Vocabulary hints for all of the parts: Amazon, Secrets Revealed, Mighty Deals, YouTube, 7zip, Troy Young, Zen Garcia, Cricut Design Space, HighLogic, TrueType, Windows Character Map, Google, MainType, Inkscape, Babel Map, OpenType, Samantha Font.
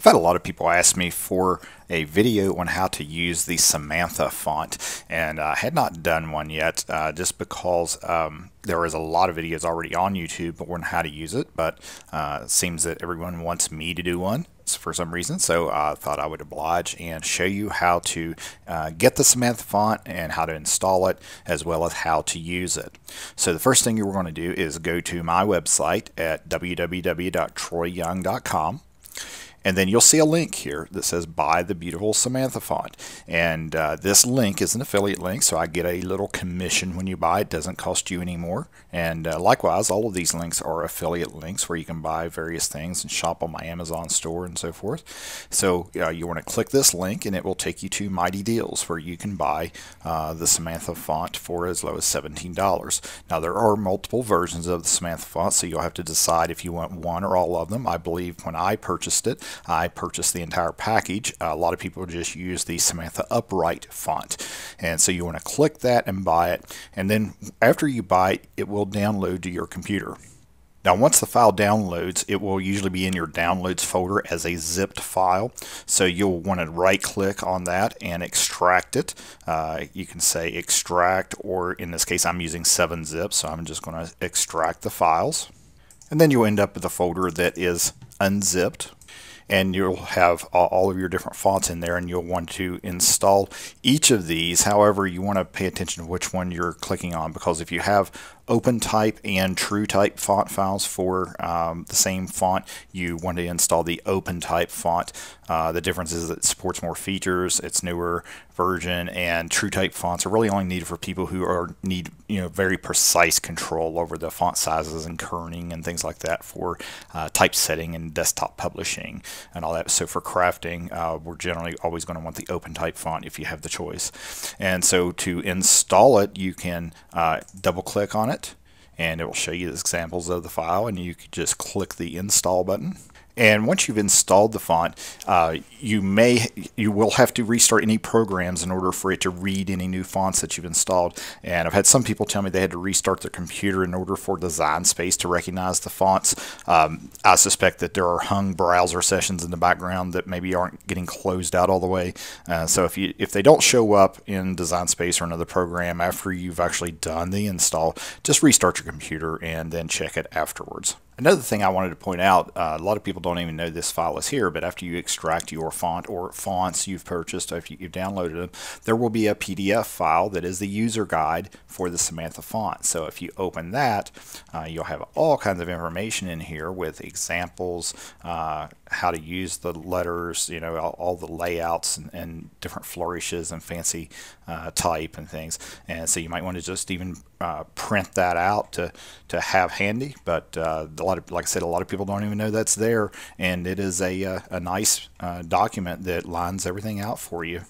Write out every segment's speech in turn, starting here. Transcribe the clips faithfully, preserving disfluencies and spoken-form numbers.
I've had a lot of people ask me for a video on how to use the Samantha font, and I uh, had not done one yet uh, just because um, there is a lot of videos already on YouTube on how to use it, but uh, it seems that everyone wants me to do one for some reason, so I thought I would oblige and show you how to uh, get the Samantha font and how to install it, as well as how to use it. So the first thing you're going to do is go to my website at w w w dot troy young dot com. And then you'll see a link here that says buy the beautiful Samantha font. And uh, this link is an affiliate link, so I get a little commission when you buy. It doesn't cost you any more. And uh, likewise, all of these links are affiliate links where you can buy various things and shop on my Amazon store and so forth. So uh, you want to click this link and it will take you to Mighty Deals, where you can buy uh, the Samantha font for as low as seventeen dollars. Now, there are multiple versions of the Samantha font, so you'll have to decide if you want one or all of them. I believe when I purchased it, I purchased the entire package. A lot of people just use the Samantha Upright font. And so you want to click that and buy it. And then after you buy it, it will download to your computer. Now, once the file downloads, it will usually be in your downloads folder as a zipped file. So you'll want to right click on that and extract it. Uh, you can say extract, or in this case, I'm using seven zip. So I'm just going to extract the files. And then you'll end up with a folder that is unzipped. And you'll have all of your different fonts in there, and you'll want to install each of these. However, you want to pay attention to which one you're clicking on, because if you have OpenType and TrueType font files for um, the same font, you want to install the OpenType font. Uh, the difference is that it supports more features, it's newer version, and TrueType fonts are really only needed for people who are need you know very precise control over the font sizes and kerning and things like that for uh, typesetting and desktop publishing and all that. So for crafting, uh, we're generally always going to want the OpenType font if you have the choice. And so to install it, you can uh, double click on it, and it will show you the examples of the file, and you can just click the install button. And once you've installed the font, uh, you may you will have to restart any programs in order for it to read any new fonts that you've installed. And I've had some people tell me they had to restart their computer in order for Design Space to recognize the fonts. Um, I suspect that there are hung browser sessions in the background that maybe aren't getting closed out all the way. Uh, so if you if they don't show up in Design Space or another program after you've actually done the install, just restart your computer and then check it afterwards. Another thing I wanted to point out, uh, a lot of people don't even know this file is here, but after you extract your font or fonts you've purchased, if you've downloaded them, there will be a P D F file that is the user guide for the Samantha font. So if you open that, uh, you'll have all kinds of information in here with examples, uh, how to use the letters, you know, all, all the layouts and, and different flourishes and fancy uh, type and things. And so you might want to just even uh, print that out to, to have handy, but uh, the Of, like I said, a lot of people don't even know that's there, and it is a, uh, a nice uh, document that lines everything out for you.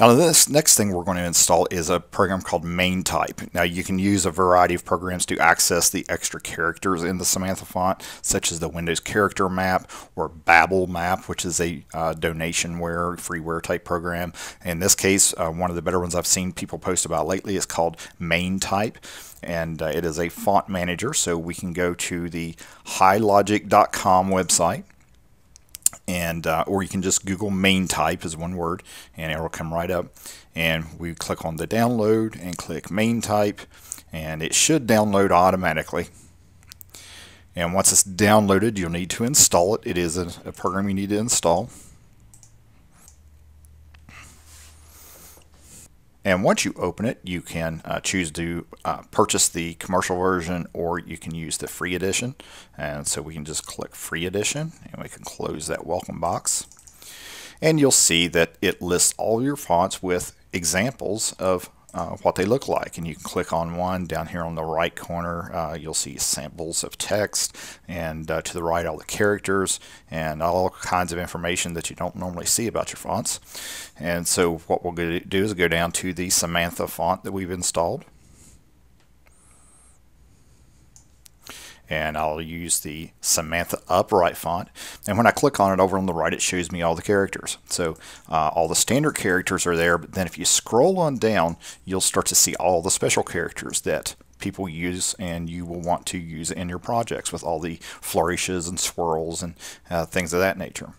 Now, this next thing we're going to install is a program called MainType. Now, you can use a variety of programs to access the extra characters in the Samantha font, such as the Windows Character Map or Babel Map, which is a uh, donationware, freeware type program. In this case, uh, one of the better ones I've seen people post about lately is called MainType, and uh, it is a font manager. So we can go to the high logic dot com website. And uh, or you can just Google MainType as one word, and it will come right up. And we click on the download and click MainType, and it should download automatically. And once it's downloaded, you'll need to install it. It is a, a program you need to install. And once you open it, you can uh, choose to uh, purchase the commercial version, or you can use the free edition. And so we can just click free edition, and we can close that welcome box. And you'll see that it lists all your fonts with examples of uh, what they look like. And you can click on one down here on the right corner. Uh, you'll see samples of text, and uh, to the right, all the characters and all kinds of information that you don't normally see about your fonts. And so what we'll do is go down to the Samantha font that we've installed. And I'll use the Samantha Upright font. And when I click on it over on the right, it shows me all the characters. So uh, all the standard characters are there, but then if you scroll on down, you'll start to see all the special characters that people use and you will want to use in your projects, with all the flourishes and swirls and uh, things of that nature.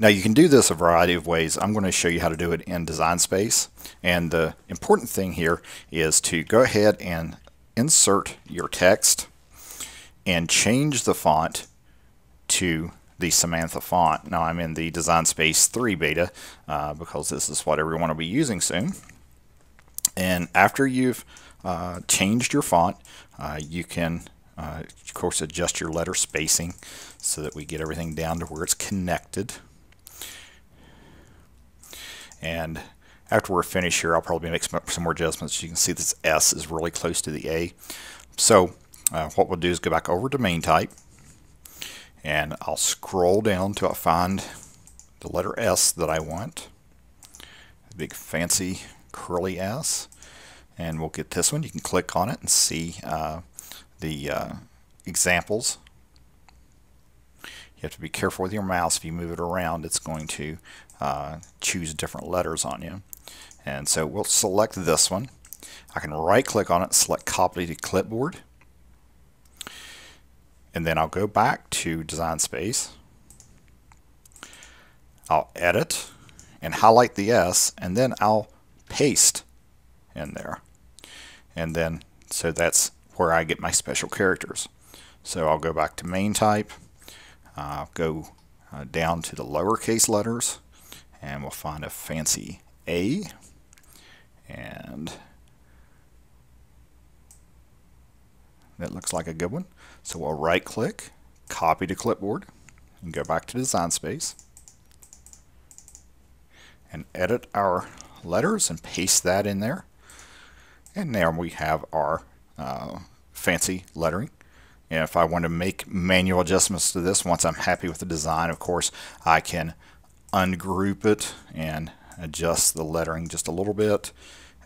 Now you can do this a variety of ways. I'm going to show you how to do it in Design Space, and the important thing here is to go ahead and insert your text and change the font to the Samantha font. Now I'm in the Design Space three beta uh, because this is what everyone will be using soon. And after you've uh, changed your font, uh, you can uh, of course adjust your letter spacing so that we get everything down to where it's connected. And after we're finished here, I'll probably make some, some more adjustments. You can see this S is really close to the A. So uh, what we'll do is go back over to MainType, and I'll scroll down till I find the letter S that I want. A big fancy curly S. And we'll get this one. You can click on it and see uh, the uh, examples. You have to be careful with your mouse. If you move it around, it's going to uh, choose different letters on you. And so we'll select this one. I can right click on it, select copy to clipboard. And then I'll go back to Design Space. I'll edit and highlight the S, and then I'll paste in there. And then, so that's where I get my special characters. So I'll go back to MainType. Uh, go uh, down to the lowercase letters, and we'll find a fancy A, and that looks like a good one. So we'll right click, copy to clipboard, and go back to Design Space and edit our letters and paste that in there. And now we have our uh, fancy lettering. And if I want to make manual adjustments to this, once I'm happy with the design, of course, I can ungroup it and adjust the lettering just a little bit,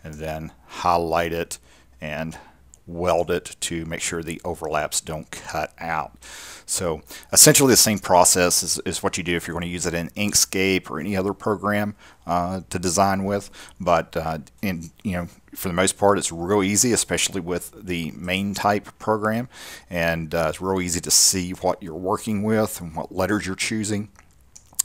and then highlight it and weld it to make sure the overlaps don't cut out. So essentially the same process is, is what you do if you're going to use it in Inkscape or any other program uh, to design with, but uh, in, you know, for the most part it's real easy, especially with the MainType program, and uh, it's real easy to see what you're working with and what letters you're choosing.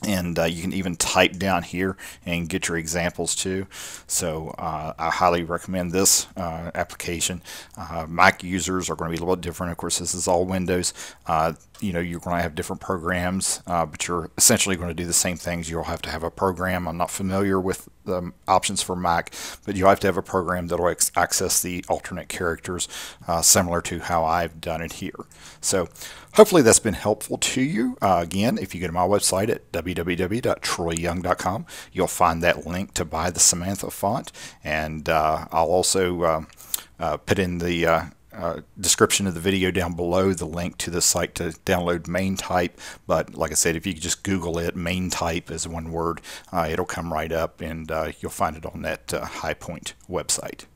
And uh, you can even type down here and get your examples too. So uh, I highly recommend this uh, application. Uh, Mac users are going to be a little bit different. Of course, this is all Windows. Uh, you know, you're going to have different programs, uh, but you're essentially going to do the same things. You'll have to have a program. I'm not familiar with the options for Mac, but you'll have to have a program that will access the alternate characters, uh, similar to how I've done it here. So hopefully that's been helpful to you. Uh, again, if you go to my website at w w w dot troy young dot com, you'll find that link to buy the Samantha font, and uh, I'll also uh, uh, put in the uh, uh, description of the video down below the link to the site to download MainType. But like I said, if you just Google it, MainType is one word, uh, it'll come right up, and uh, you'll find it on that uh, HighPoint website.